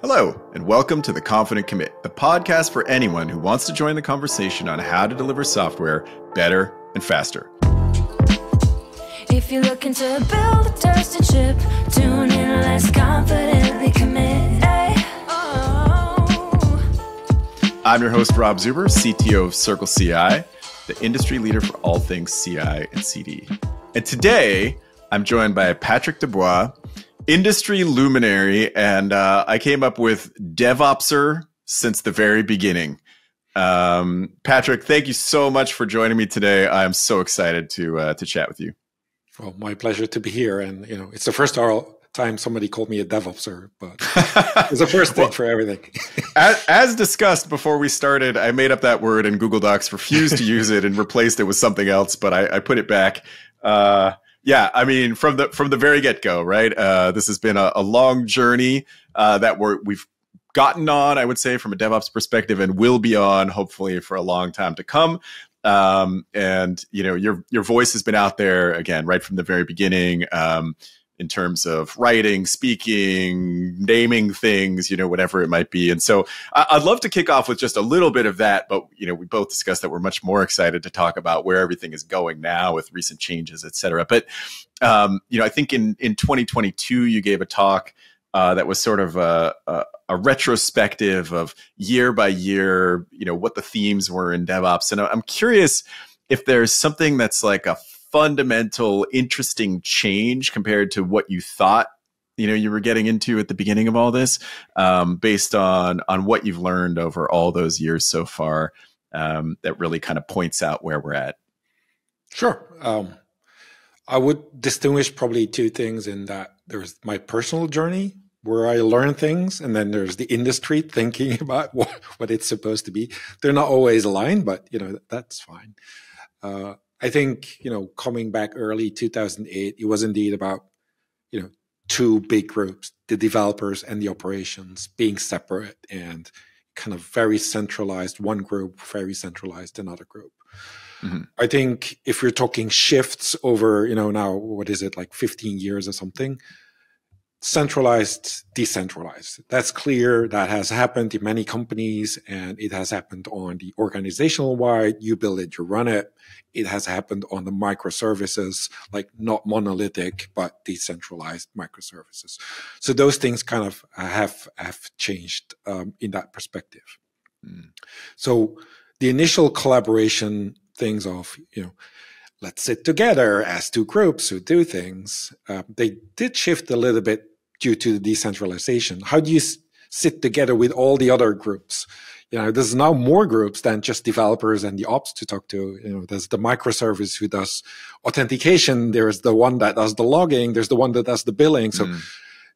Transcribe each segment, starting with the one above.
Hello, and welcome to The Confident Commit, the podcast for anyone who wants to join the conversation on how to deliver software better and faster. If you're looking to build a trusted ship, tune in, let's confidently commit. I'm your host, Rob Zuber, CTO of CircleCI, the industry leader for all things CI and CD. And today, I'm joined by Patrick Dubois, industry luminary, and I came up with DevOpser since the very beginning. Patrick, thank you so much for joining me today. I am so excited to chat with you. Well, my pleasure to be here, and you know, it's the first time somebody called me a DevOpser, but it's the first thing for everything. As discussed before we started, I made up that word, and Google Docs refused to use it and replaced it with something else. But I put it back. Yeah, I mean, from the very get-go, right? This has been a long journey that we've gotten on, I would say, from a DevOps perspective, and will be on hopefully for a long time to come. And you know, your voice has been out there again right from the very beginning, in terms of writing, speaking, naming things, you know, whatever it might be. And so I'd love to kick off with just a little bit of that, but you know, we both discussed that we're much more excited to talk about where everything is going now with recent changes, et cetera. But, you know, I think in 2022, you gave a talk that was sort of a retrospective of year by year, you know, what the themes were in DevOps. And I'm curious if there's something that's like a fundamental, interesting change compared to what you thought, you know, you were getting into at the beginning of all this, based on what you've learned over all those years so far, that really kind of points out where we're at. Sure. I would distinguish probably two things in that there's my personal journey where I learn things, and then there's the industry thinking about what it's supposed to be. They're not always aligned, but you know, that's fine. I think, you know, coming back early 2008, it was indeed about, you know, two big groups, the developers and the operations being separate and kind of very centralized, one group, very centralized, another group. Mm-hmm. I think if you're talking shifts over, you know, now, what is it, like 15 years or something, centralized, decentralized. That's clear. That has happened in many companies, and it has happened on the organizational wide. You build it, you run it. It has happened on the microservices, like not monolithic, but decentralized microservices. So those things kind of have changed in that perspective. Mm. So the initial collaboration things of, you know, let's sit together as two groups who do things. They did shift a little bit due to the decentralization. How do you sit together with all the other groups? You know, there's now more groups than just developers and the ops to talk to. You know, there's the microservice who does authentication. There's the one that does the logging. There's the one that does the billing. So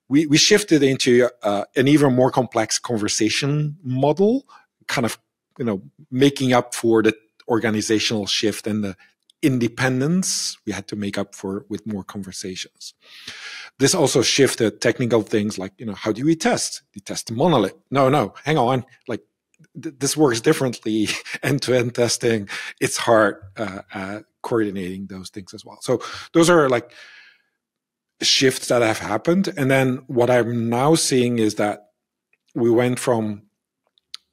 we shifted into an even more complex conversation model, kind of, you know, making up for the organizational shift and the independence we had to make up for with more conversations. This also shifted technical things like, you know, how do we test? You test the monolith. No, hang on. Like this works differently. End-to-end testing. It's hard coordinating those things as well. So those are like shifts that have happened. And then what I'm now seeing is that we went from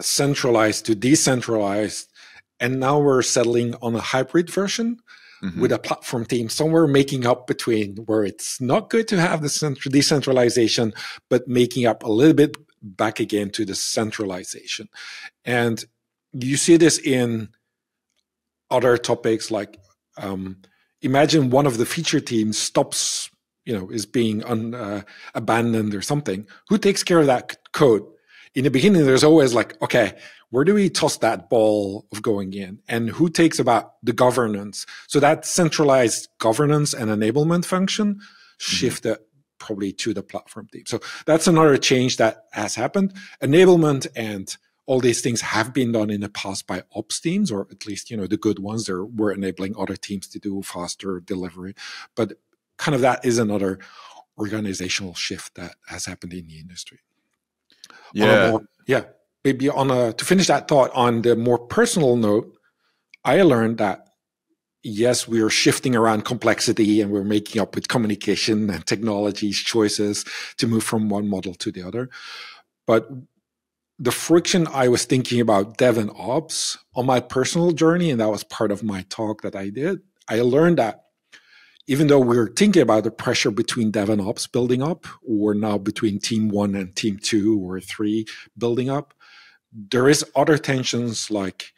centralized to decentralized, and now we're settling on a hybrid version with a platform team somewhere making up between where it's not good to have the decentralization, but making up a little bit back again to the centralization. And you see this in other topics like imagine one of the feature teams stops, you know, is being abandoned or something. Who takes care of that code? In the beginning, there's always like, okay, where do we toss that ball of going in? And who takes about the governance? So that centralized governance and enablement function shifted probably to the platform team. So that's another change that has happened. Enablement and all these things have been done in the past by ops teams, or at least, you know, the good ones. They were enabling other teams to do faster delivery. But kind of that is another organizational shift that has happened in the industry. Maybe to finish that thought on the more personal note, I learned that, yes, we are shifting around complexity and we're making up with communication and technologies choices to move from one model to the other. But the friction I was thinking about dev and ops on my personal journey, and that was part of my talk that I did, I learned that even though we were thinking about the pressure between dev and ops building up, or now between team one and team two or three building up, there is other tensions, like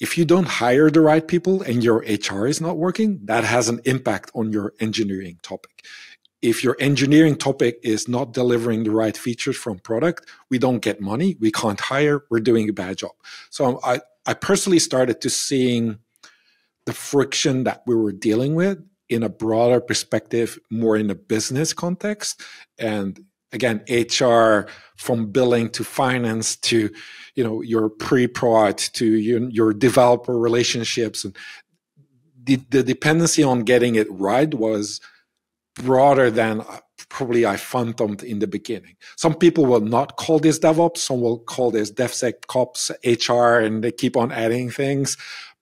if you don't hire the right people and your HR is not working, that has an impact on your engineering topic. If your engineering topic is not delivering the right features from product, we don't get money, we can't hire, we're doing a bad job. So I personally started to seeing the friction that we were dealing with in a broader perspective, more in a business context. And again, HR, from billing to finance to, you know, your pre-prod to your developer relationships, and the dependency on getting it right was broader than probably I fathomed in the beginning. Some people will not call this DevOps, some will call this DevSecOps, HR, and they keep on adding things.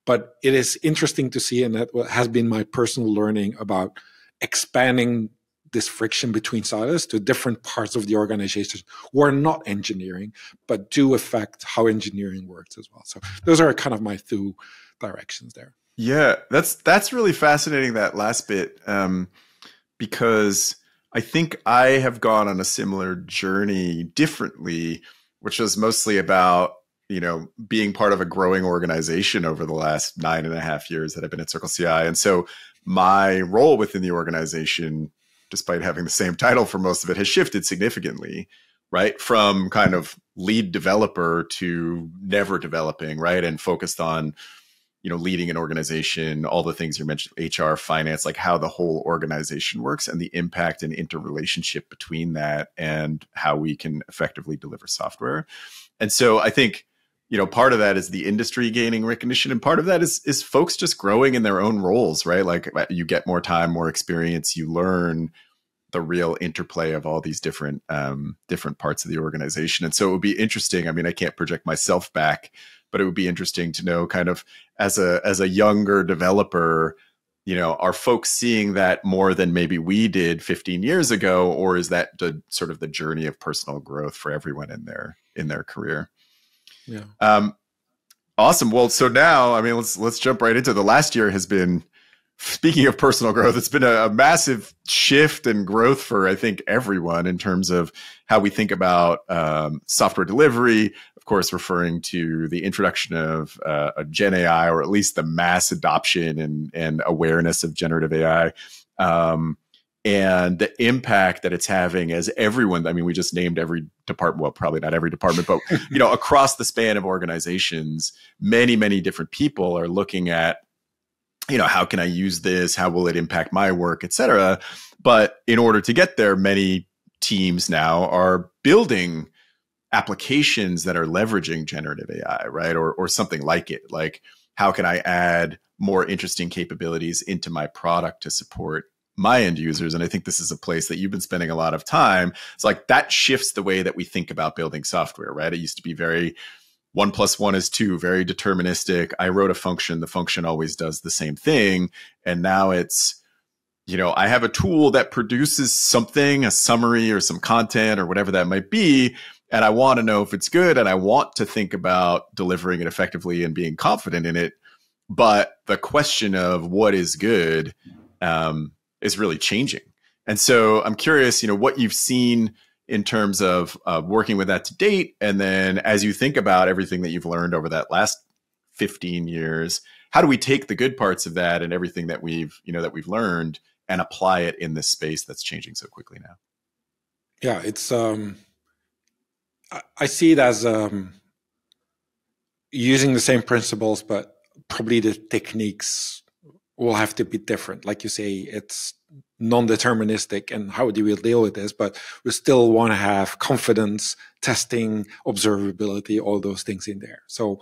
But it is interesting to see, and that has been my personal learning about expanding this friction between silos to different parts of the organization who are not engineering, but do affect how engineering works as well. So those are kind of my two directions there. Yeah, that's really fascinating, that last bit, because I think I have gone on a similar journey differently, which was mostly about, you know, being part of a growing organization over the last 9.5 years that I've been at CircleCI. And so my role within the organization, despite having the same title for most of it, has shifted significantly, right? From kind of lead developer to never developing, right? And focused on, you know, leading an organization, all the things you mentioned, HR, finance, like how the whole organization works and the impact and interrelationship between that and how we can effectively deliver software. And so I think, you know, part of that is the industry gaining recognition, and part of that is folks just growing in their own roles, right? Like you get more time, more experience, you learn the real interplay of all these different different parts of the organization. And so it would be interesting. I mean, I can't project myself back, but it would be interesting to know, kind of as a younger developer, you know, are folks seeing that more than maybe we did 15 years ago, or is that the sort of the journey of personal growth for everyone in their career? Yeah. Awesome. Well, so now, I mean, let's jump right into the last year has been, speaking of personal growth, it's been a massive shift and growth for, I think, everyone in terms of how we think about software delivery, of course, referring to the introduction of Gen AI, or at least the mass adoption and awareness of generative AI, and the impact that it's having as everyone. I mean, we just named every department, well, probably not every department, but, you know, across the span of organizations, many, many different people are looking at, you know, how can I use this? How will it impact my work, et cetera? But in order to get there, many teams now are building applications that are leveraging generative AI, right? Or something like it. Like, how can I add more interesting capabilities into my product to support my end users? And I think this is a place that you've been spending a lot of time. It's like that shifts the way that we think about building software, right? It used to be very 1 plus 1 is 2, very deterministic. I wrote a function, the function always does the same thing. And now it's, you know, I have a tool that produces something, a summary or some content or whatever that might be. And I want to know if it's good. And I want to think about delivering it effectively and being confident in it. But the question of what is good is really changing. And so I'm curious, you know, what you've seen in terms of working with that to date. And then as you think about everything that you've learned over that last 15 years, how do we take the good parts of that and everything that we've, you know, that we've learned and apply it in this space that's changing so quickly now? Yeah, it's, I see it as using the same principles, but probably the techniques will have to be different. Like you say, it's non-deterministic, and how do we deal with this? But we still want to have confidence, testing, observability, all those things in there. So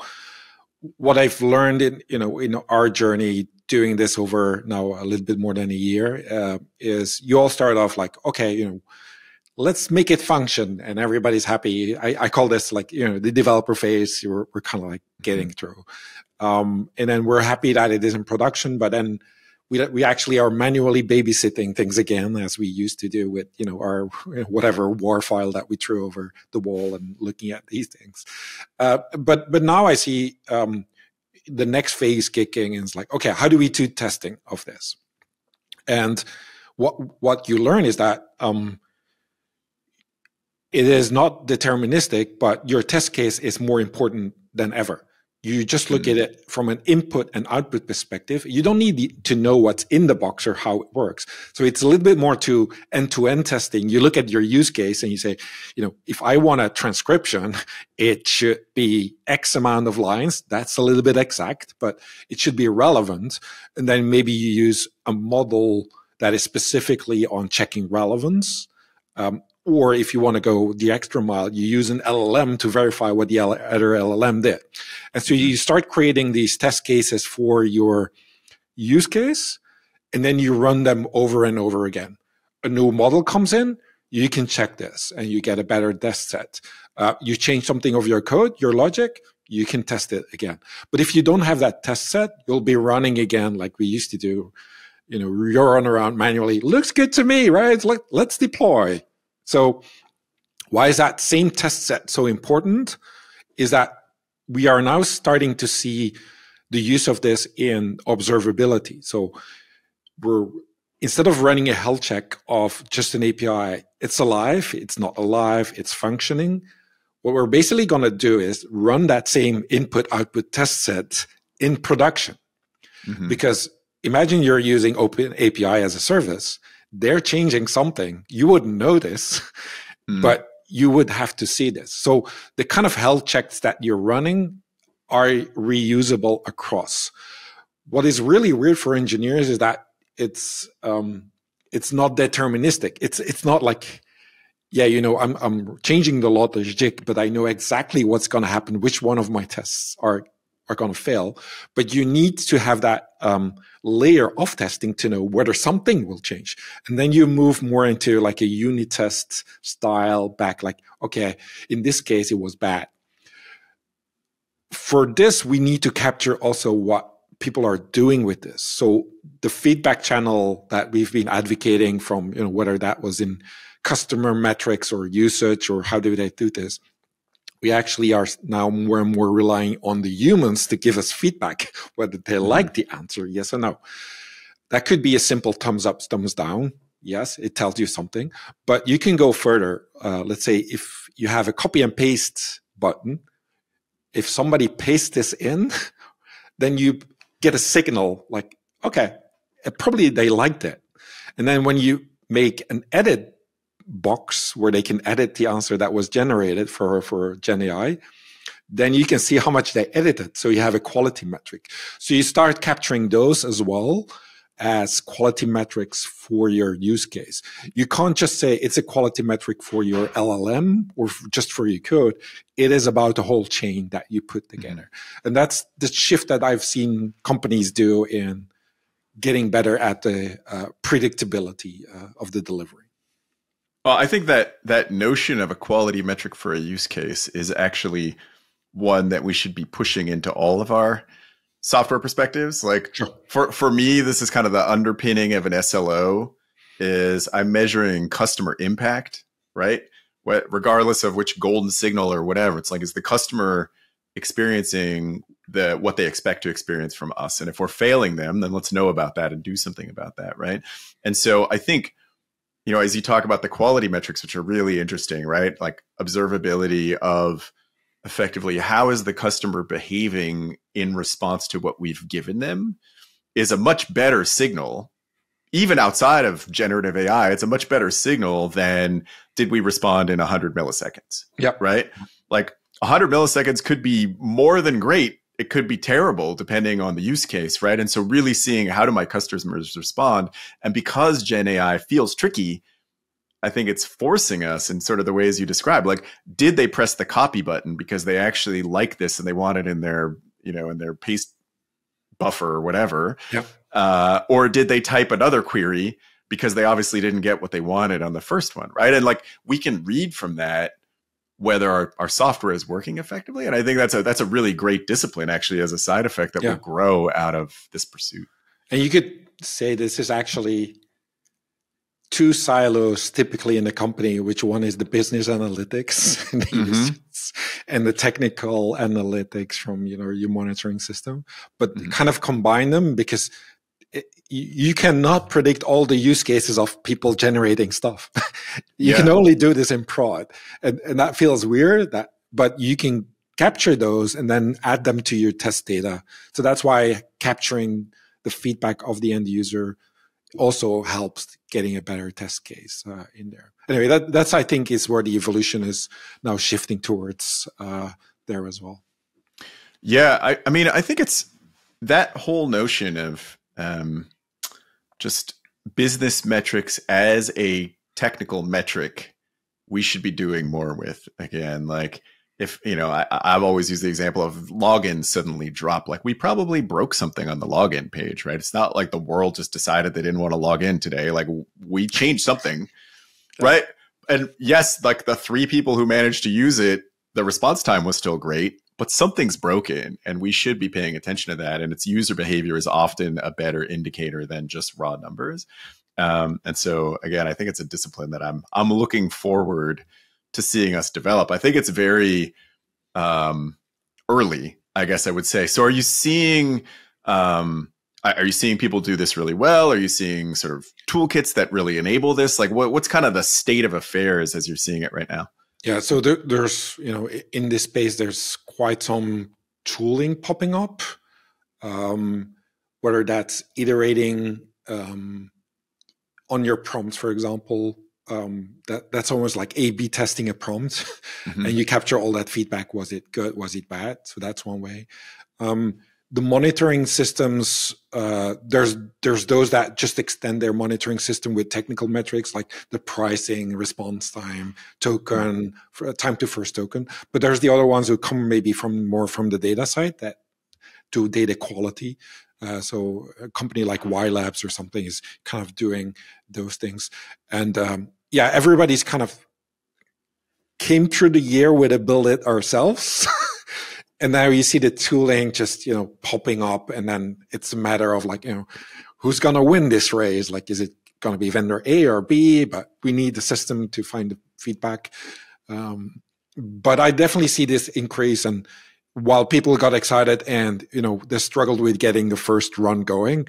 what I've learned in, you know, in our journey doing this over now a little bit more than a year, is you all start off like, okay, you know, let's make it function and everybody's happy. I call this, like, you know, the developer phase. We're kind of like getting through. And then we're happy that it is in production, but then we actually are manually babysitting things again, as we used to do with, you know, our whatever war file that we threw over the wall and looking at these things. But now I see the next phase kicking, and it's like, okay, how do we do testing of this? And what you learn is that it is not deterministic, but your test case is more important than ever. You just look at it from an input and output perspective. You don't need to know what's in the box or how it works. So it's a little bit more to end-to-end testing. You look at your use case and you say, you know, if I want a transcription, it should be X amount of lines. That's a little bit exact, but it should be relevant. And then maybe you use a model that is specifically on checking relevance. Or if you want to go the extra mile, you use an LLM to verify what the other LLM did. And so you start creating these test cases for your use case, and then you run them over and over again. A new model comes in, you can check this, and you get a better test set. You change something of your code, your logic, you can test it again. But if you don't have that test set, you'll be running again like we used to do. You know, you're running around manually. Looks good to me, right? Let's deploy. So why is that same test set so important? Is that we are now starting to see the use of this in observability. So we're, instead of running a health check of just an API, it's alive, it's not alive, it's functioning. What we're basically going to do is run that same input-output test set in production. Mm-hmm. Because imagine you're using Open API as a service. They're changing something. You wouldn't notice, but you would have to see this. So the kind of health checks that you're running are reusable across. What is really weird for engineers is that it's not deterministic. It's not like, yeah, you know, I'm changing the logic, but I know exactly what's going to happen, which one of my tests are going to fail. But you need to have that layer of testing to know whether something will change. And then you move more into like a unit test style back, like, okay, in this case, it was bad. For this, we need to capture also what people are doing with this. So the feedback channel that we've been advocating from, you know, whether that was in customer metrics or usage or how do they do this, we actually are now more and more relying on the humans to give us feedback, whether they like the answer, yes or no. That could be a simple thumbs up, thumbs down. Yes, it tells you something, but you can go further. Let's say if you have a copy and paste button, if somebody pastes this in, then you get a signal like, okay, probably they liked it. And then when you make an edit box where they can edit the answer that was generated for Gen AI, then you can see how much they edited. So you have a quality metric. So you start capturing those as well as quality metrics for your use case. You can't just say it's a quality metric for your LLM or just for your code. It is about the whole chain that you put together. And that's the shift that I've seen companies do in getting better at the predictability of the delivery. Well, I think that that notion of a quality metric for a use case is actually one that we should be pushing into all of our software perspectives. Like for me, this is kind of the underpinning of an SLO is I'm measuring customer impact, right? Regardless of which golden signal or whatever, it's like, is the customer experiencing what they expect to experience from us? And if we're failing them, then let's know about that and do something about that, right? And so I think, you know, as you talk about the quality metrics, which are really interesting, right? Like observability of effectively how is the customer behaving in response to what we've given them is a much better signal, even outside of generative AI. It's a much better signal than did we respond in 100 milliseconds? Yep. Right? Like 100 milliseconds could be more than great. It could be terrible depending on the use case, right? And so really seeing how do my customers respond? And because Gen AI feels tricky, I think it's forcing us in sort of the ways you describe, like, did they press the copy button because they actually like this and they want it in their, you know, in their paste buffer or whatever? Yep. Or did they type another query because they obviously didn't get what they wanted on the first one, right? And like, we can read from that whether our software is working effectively. And I think that's a really great discipline, actually, as a side effect that will grow out of this pursuit. And you could say this is actually two silos typically in the company, which one is the business analytics and the users, and the technical analytics from, you know, your monitoring system, but kind of combine them, because you cannot predict all the use cases of people generating stuff. You can only do this in prod, and that feels weird, that, but you can capture those and then add them to your test data. So that's why capturing the feedback of the end user also helps getting a better test case in there. Anyway, that's, I think, is where the evolution is now shifting towards there as well. Yeah, I mean, I think it's that whole notion of just business metrics as a technical metric we should be doing more with. Again, like, if, you know, I've always used the example of logins suddenly drop. Like, we probably broke something on the login page, right? It's not like the world just decided they didn't want to log in today. Like, we changed something, right? And yes, like the 3 people who managed to use it, the response time was still great, but something's broken and we should be paying attention to that. And its user behavior is often a better indicator than just raw numbers. And so again, I think it's a discipline that I'm looking forward to seeing us develop. I think it's very early, I guess I would say. So are you seeing people do this really well? Are you seeing sort of toolkits that really enable this? Like, what's kind of the state of affairs as you're seeing it right now? Yeah, so there's, you know, in this space, there's quite some tooling popping up, whether that's iterating on your prompts, for example. That's almost like A/B testing a prompt, and you capture all that feedback. Was it good? Was it bad? So that's one way. The monitoring systems, there's those that just extend their monitoring system with technical metrics like the pricing, response time, token, time to first token. But there's the other ones who come maybe more from the data side, that do data quality. So a company like Y Labs or something is kind of doing those things. And yeah, everybody's kind of came through the year with a build it ourselves. And now you see the tooling just, you know, popping up. And then it's a matter of like, you know, who's going to win this race? Like, is it going to be vendor A or B? But we need the system to find the feedback. But I definitely see this increase. And while people got excited and, you know, they struggled with getting the first run going,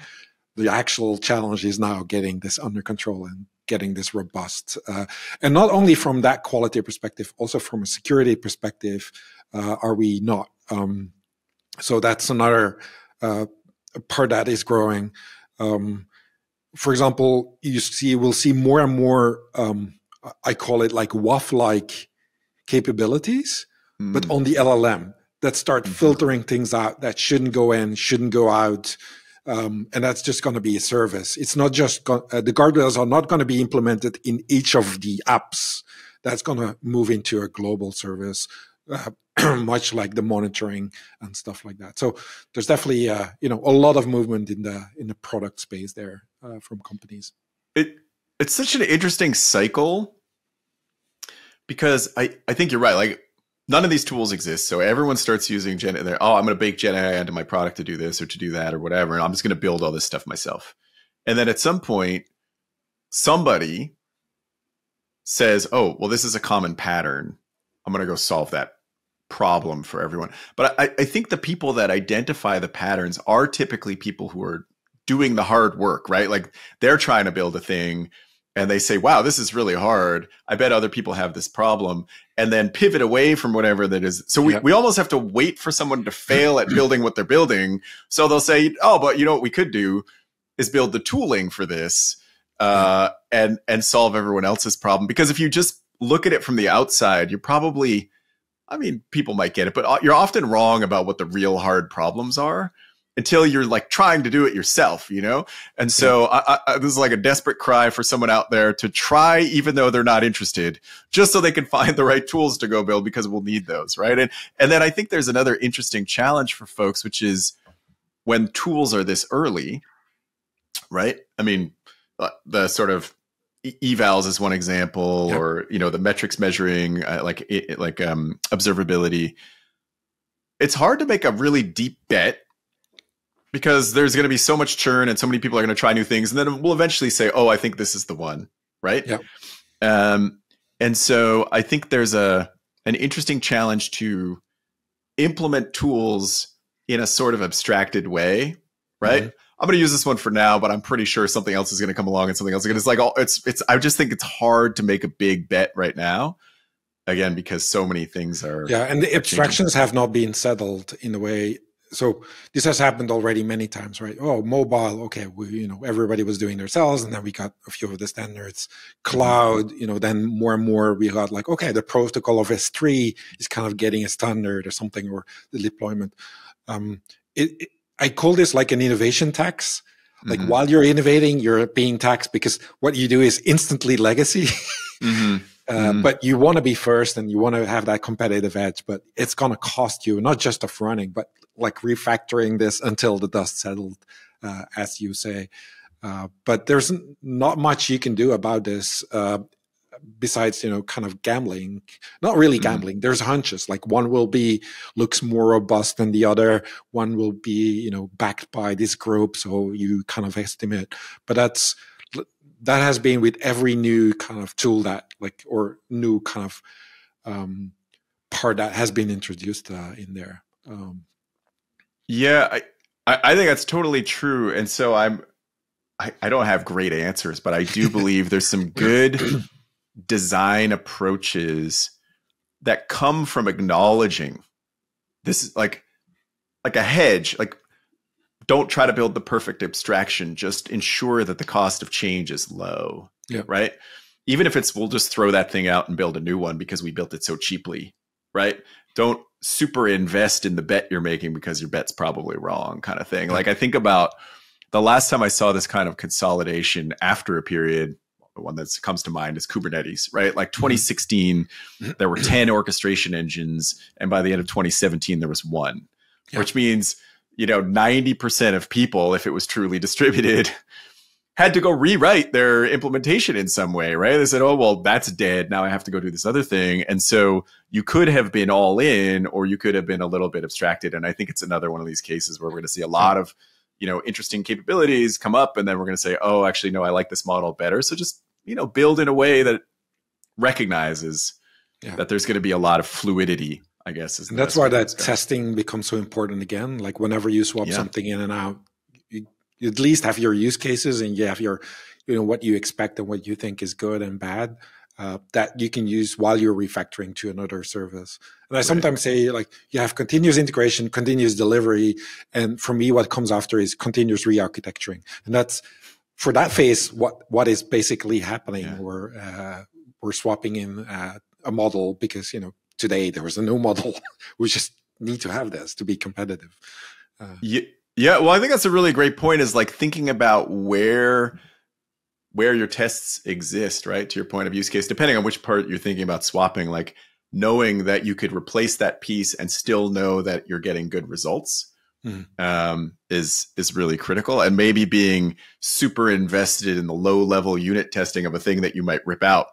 the actual challenge is now getting this under control and getting this robust. And not only from that quality perspective, also from a security perspective, are we not? So that's another part that is growing. For example, we'll see more and more, I call it like WAF-like capabilities, but on the LLM that start filtering things out that shouldn't go in, shouldn't go out. And that's just going to be a service. It's not just the guardrails are not going to be implemented in each of the apps. That's going to move into a global service, much like the monitoring and stuff like that. So there's definitely you know, a lot of movement in the product space there from companies. It's such an interesting cycle, because I think you're right. Like, none of these tools exist. So everyone starts using they're, oh, I'm going to bake Gen AI into my product to do this or to do that or whatever. And I'm just going to build all this stuff myself. And then at some point, somebody says, oh, well, this is a common pattern. I'm going to go solve that problem for everyone. But I think the people that identify the patterns are typically people who are doing the hard work, right? Like, they're trying to build a thing. And they say, wow, this is really hard. I bet other people have this problem. And then pivot away from whatever that is. So we almost have to wait for someone to fail at building what they're building. So they'll say, oh, but you know what we could do is build the tooling for this and solve everyone else's problem. Because if you just look at it from the outside, you're probably, I mean, people might get it, but you're often wrong about what the real hard problems are, until you're like trying to do it yourself, you know? And so this is like a desperate cry for someone out there to try, even though they're not interested, just so they can find the right tools to go build, because we'll need those, right? And then I think there's another interesting challenge for folks, which is when tools are this early, right? I mean, the sort of evals is one example, or, you know, the metrics measuring, like observability. It's hard to make a really deep bet because there's going to be so much churn and so many people are going to try new things. And then we'll eventually say, oh, I think this is the one, right? Yeah. And so I think there's an interesting challenge to implement tools in a sort of abstracted way, right? Mm-hmm. I'm going to use this one for now, but I'm pretty sure something else is going to come along and something else. It's like, I just think it's hard to make a big bet right now. Again, because so many things are. Yeah, and the abstractions have not been settled in a way. So this has happened already many times, right? Oh, mobile. Okay, everybody was doing themselves, and then we got a few of the standards. Cloud, then more and more we got like, okay, the protocol of S3 is kind of getting a standard or something, or the deployment. I call this like an innovation tax. Like mm-hmm. while you're innovating, you're being taxed because what you do is instantly legacy. Mm-hmm. But you want to be first and you want to have that competitive edge, but it's going to cost you not just of running, but like refactoring this until the dust settled, as you say. But there's not much you can do about this besides, kind of gambling, not really gambling. There's hunches, like one will be looks more robust than the other. One will be, backed by this group. So you kind of estimate, but that has been with every new kind of tool that or new kind of part that has been introduced in there. Yeah, I think that's totally true. And so I don't have great answers, but I do believe there's some good design approaches that come from acknowledging this is like a hedge, don't try to build the perfect abstraction. Just ensure that the cost of change is low, yeah. Right? Even if we'll just throw that thing out and build a new one because we built it so cheaply, right? Don't super invest in the bet you're making because your bet's probably wrong kind of thing. Like I think about the last time I saw this kind of consolidation after a period, the one that comes to mind is Kubernetes, right? Like 2016, there were 10 orchestration engines. And by the end of 2017, there was one, yeah. Which means 90% of people, if it was truly distributed, had to go rewrite their implementation in some way, right? They said, oh, well, that's dead. Now I have to go do this other thing. And so you could have been all in, or you could have been a little bit abstracted. And I think it's another one of these cases where we're going to see a lot of, interesting capabilities come up. And then we're going to say, oh, actually, no, I like this model better. So just, build in a way that recognizes yeah. that there's going to be a lot of fluidity, I guess. And that's why that testing becomes so important again. Like whenever you swap yeah. something in and out, you at least have your use cases and you have your, what you expect and what you think is good and bad that you can use while you're refactoring to another service. And I right. sometimes say you have continuous integration, continuous delivery. And for me, what comes after is continuous re-architecturing. And that's for that phase, what is basically happening. Yeah. We're swapping in a model because, today there was a new model. We just need to have this to be competitive. Yeah, well, I think that's a really great point, is thinking about where your tests exist, right? To your point of use case, depending on which part you're thinking about swapping, knowing that you could replace that piece and still know that you're getting good results is really critical. And maybe being super invested in the low level unit testing of a thing that you might rip out,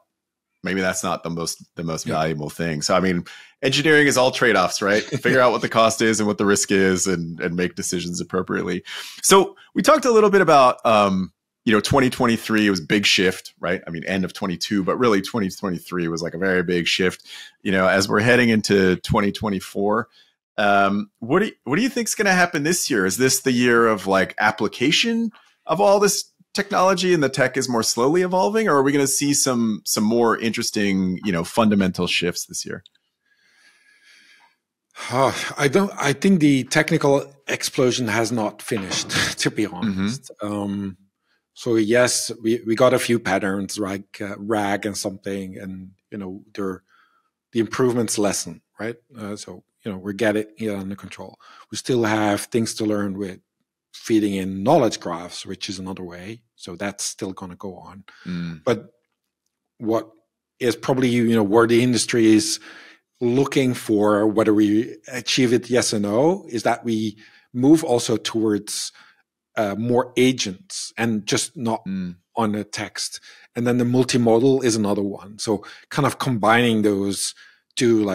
maybe that's not the most yeah. valuable thing. So, I mean, engineering is all trade-offs, right? Figure out what the cost is and what the risk is and make decisions appropriately. So we talked a little bit about, 2023 was big shift, right? I mean, end of 22, but really 2023 was a very big shift, as we're heading into 2024. What do you think is going to happen this year? Is this the year of application of all this technology and the tech is more slowly evolving, or are we going to see some more interesting, fundamental shifts this year? I think the technical explosion has not finished, to be honest. Mm-hmm. So yes, we got a few patterns like RAG and something, and the improvements lessen, right? So we're getting it under control. We still have things to learn with feeding in knowledge graphs, which is another way. So that's still going to go on. Mm. But what is probably, where the industry is looking for whether we achieve it, yes or no, is that we move also towards more agents and just not on a text. And then the multimodal is another one. So kind of combining those two,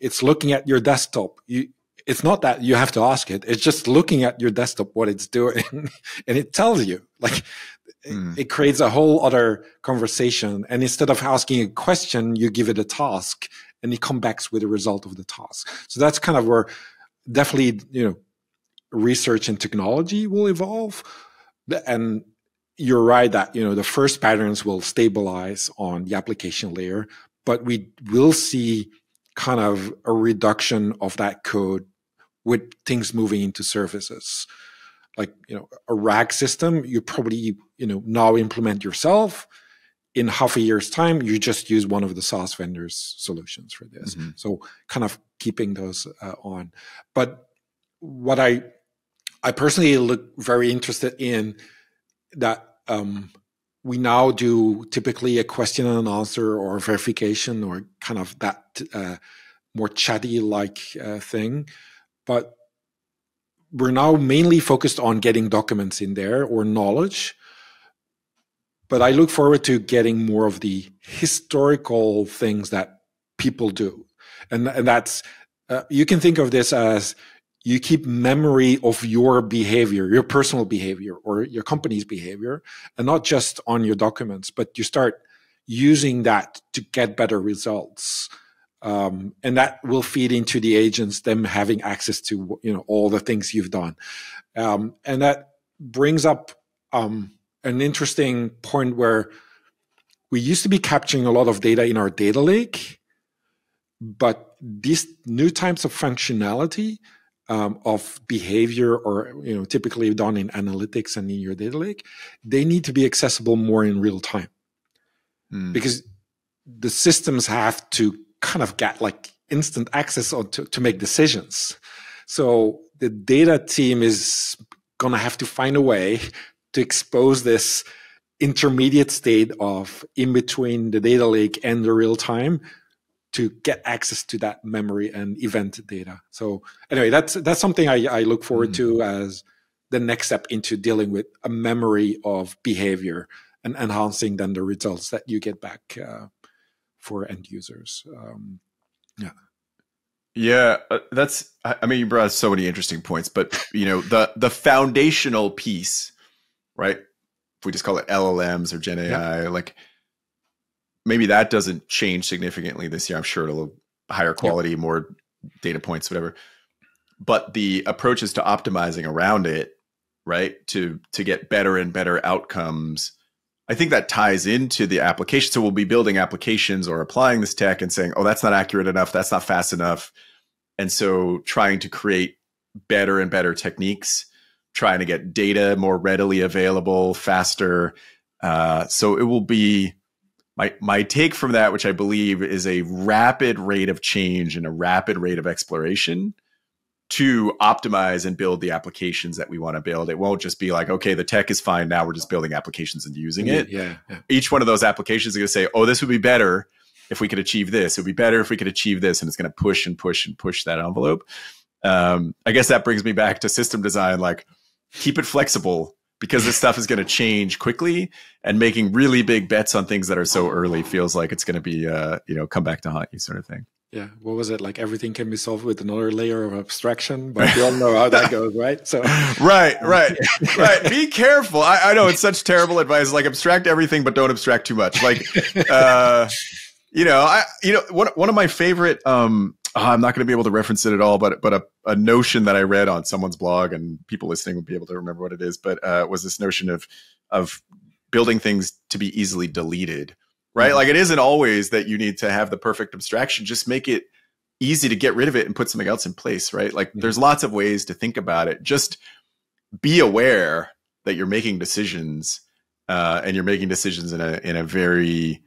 it's looking at your desktop. It's not that you have to ask it. It's just looking at your desktop, what it's doing, and it tells you. Like, it creates a whole other conversation. And instead of asking a question, you give it a task, and it comes back with the result of the task. So that's kind of where definitely, you know, research and technology will evolve. And you're right that, you know, the first patterns will stabilize on the application layer, but we will see kind of a reduction of that code with things moving into services. Like, you know, a RAG system, you probably, you know, now implement yourself. In half a year's time, you just use one of the SaaS vendors' solutions for this. So kind of keeping those on. But what I personally look very interested in that we now do typically a question and answer or verification or kind of that more chatty-like thing. But we're now mainly focused on getting documents in there or knowledge. But I look forward to getting more of the historical things that people do. And that's, you can think of this as you keep memory of your behavior, your personal behavior or your company's behavior, and not just on your documents, but you start using that to get better results. And that will feed into the agents, them having access to, you know, all the things you've done. And that brings up an interesting point where we used to be capturing a lot of data in our data lake, but these new types of functionality of behavior or, you know, typically done in analytics and in your data lake, they need to be accessible more in real time because the systems have to kind of get like instant access to make decisions. So the data team is going to have to find a way to expose this intermediate state of in between the data lake and the real time to get access to that memory and event data. So anyway, that's something I look forward to as the next step into dealing with a memory of behavior and enhancing then the results that you get back for end users. Yeah, that's, I mean, you brought up so many interesting points, but you know, the foundational piece, right? If we just call it LLMs or Gen AI, like maybe that doesn't change significantly this year. I'm sure it'll have higher quality, more data points, whatever. But the approaches to optimizing around it, right? To get better and better outcomes. I think that ties into the application. So we'll be building applications or applying this tech and saying, oh, that's not accurate enough. That's not fast enough. And so trying to create better and better techniques, trying to get data more readily available, faster. So it will be my take from that, which I believe is a rapid rate of change and a rapid rate of exploration to optimize and build the applications that we want to build. It won't just be like, okay, the tech is fine. Now we're just building applications and using it. Yeah. Each one of those applications is going to say, oh, this would be better if we could achieve this. It would be better if we could achieve this. And it's going to push and push and push that envelope. I guess that brings me back to system design. Like, keep it flexible because this stuff is going to change quickly, and making really big bets on things that are so early feels like it's going to be, you know, come back to haunt you sort of thing. Yeah. What was it? Like, everything can be solved with another layer of abstraction, but we all know how that goes, right? So, right. Be careful. I know it's such terrible advice. Like, abstract everything, but don't abstract too much. Like, you know, one of my favorite, I'm not going to be able to reference it at all, but a notion that I read on someone's blog, and people listening would be able to remember what it is, but was this notion of building things to be easily deleted, right? Like, it isn't always that you need to have the perfect abstraction, just make it easy to get rid of it and put something else in place, right? Like, there's lots of ways to think about it. Just be aware that you're making decisions and you're making decisions in a very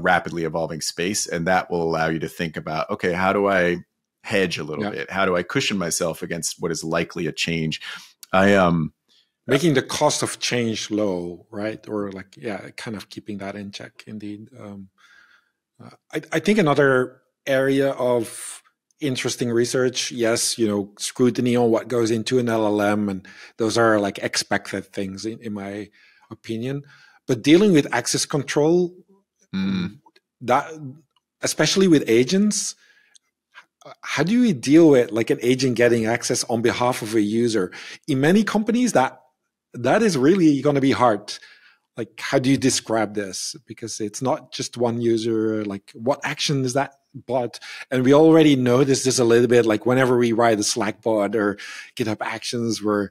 rapidly evolving space. And that will allow you to think about, okay, how do I hedge a little bit? How do I cushion myself against what is likely a change? I am making the cost of change low, right? Or like, yeah, kind of keeping that in check. Indeed. I think another area of interesting research, yes, you know, scrutiny on what goes into an LLM, and those are like expected things in my opinion, but dealing with access control, that especially with agents, how do we deal with like an agent getting access on behalf of a user? In many companies, that is really going to be hard. Like, how do you describe this? Because it's not just one user. Like, what action is that bot? And we already know this just a little bit. Like, whenever we write a Slack bot or GitHub Actions, we're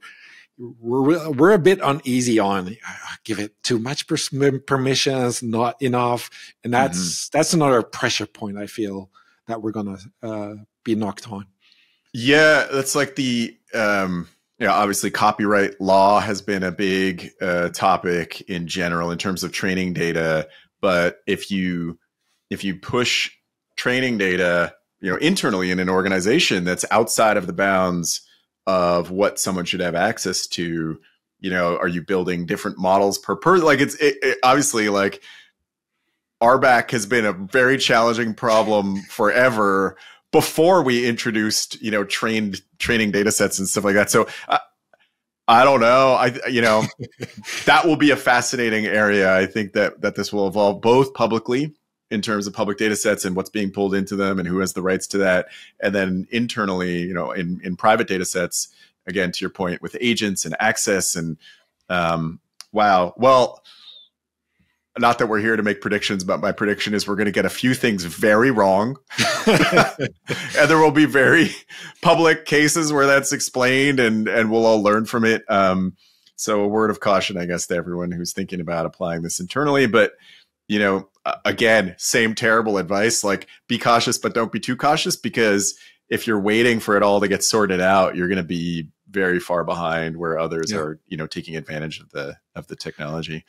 a bit uneasy on. Give it too much permissions, not enough, and that's another pressure point I feel that we're gonna be knocked on. Yeah, that's like the. You know, obviously copyright law has been a big topic in general in terms of training data. But if you push training data, you know, internally in an organization that's outside of the bounds of what someone should have access to, you know, are you building different models per person? Like it obviously, like RBAC has been a very challenging problem forever. Before we introduced, you know, training data sets and stuff like that. So I don't know. You know, that will be a fascinating area. I think that this will evolve both publicly in terms of public data sets and what's being pulled into them and who has the rights to that. And then internally, you know, in private data sets, again, to your point with agents and access and, wow. Well, not that we're here to make predictions, but my prediction is we're going to get a few things very wrong. And there will be very public cases where that's explained and we'll all learn from it. So a word of caution, I guess, to everyone who's thinking about applying this internally. But, you know, again, same terrible advice, like be cautious, but don't be too cautious, because if you're waiting for it all to get sorted out, you're going to be very far behind where others are, you know, taking advantage of the technology.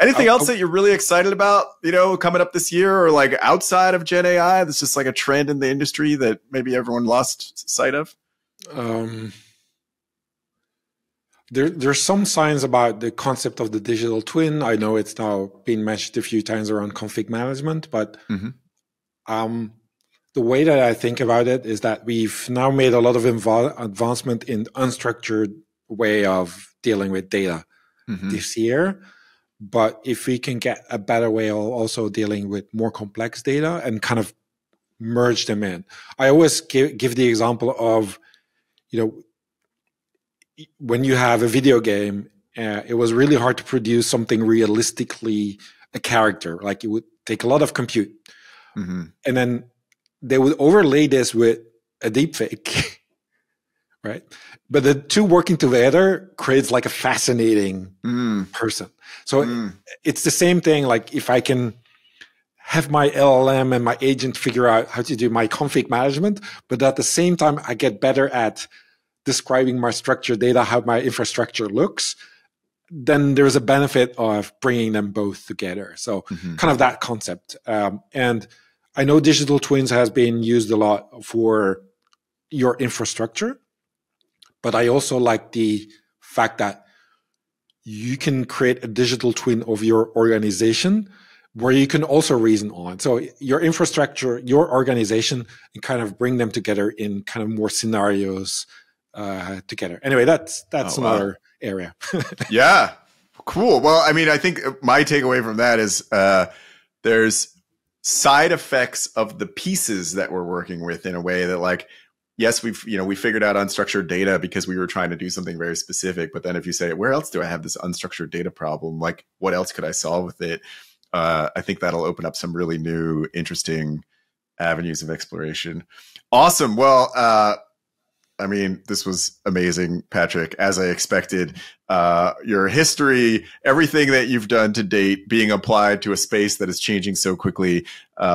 Anything else that you're really excited about, you know, coming up this year, or like outside of Gen AI, that's just like a trend in the industry that maybe everyone lost sight of? There's some science about the concept of the digital twin. I know it's now been mentioned a few times around config management, but the way that I think about it is that we've now made a lot of advancement in unstructured way of dealing with data this year. But if we can get a better way of also dealing with more complex data and kind of merge them in. I always give the example of, you know, when you have a video game, it was really hard to produce something realistically, a character. Like it would take a lot of compute. And then they would overlay this with a deepfake, right? But the two working together creates like a fascinating person. So it's the same thing. Like if I can have my LLM and my agent figure out how to do my config management, but at the same time, I get better at describing my structured data, how my infrastructure looks, then there's a benefit of bringing them both together. So kind of that concept. And I know digital twins has been used a lot for your infrastructure, but I also like the fact that you can create a digital twin of your organization where you can also reason on. So your infrastructure, your organization, and kind of bring them together in kind of more scenarios together. Anyway, that's another area. Yeah, cool. Well, I mean, I think my takeaway from that is there's side effects of the pieces that we're working with in a way that, like, yes, we figured out unstructured data because we were trying to do something very specific. But then if you say, where else do I have this unstructured data problem? Like, what else could I solve with it? I think that'll open up some really new, interesting avenues of exploration. Awesome. Well, I mean, this was amazing, Patrick, as I expected. Your history, everything that you've done to date being applied to a space that is changing so quickly,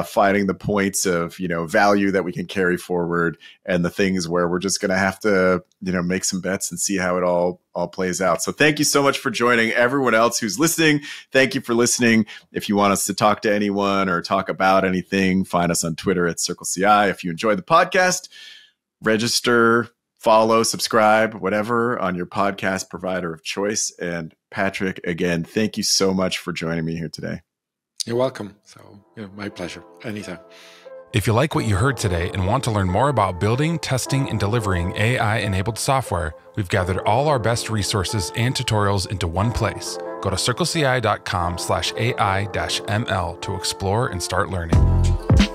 finding the points of, you know, value that we can carry forward and the things where we're just going to have to, you know, make some bets and see how it all plays out. So thank you so much for joining. Everyone else who's listening, thank you for listening. If you want us to talk to anyone or talk about anything, find us on Twitter at CircleCI. If you enjoy the podcast, register, follow, subscribe, whatever on your podcast provider of choice. And Patrick, again, thank you so much for joining me here today. You're welcome. So, you know, my pleasure. Anytime. If you like what you heard today and want to learn more about building, testing, and delivering AI-enabled software, we've gathered all our best resources and tutorials into one place. Go to circleci.com/AI-ML to explore and start learning.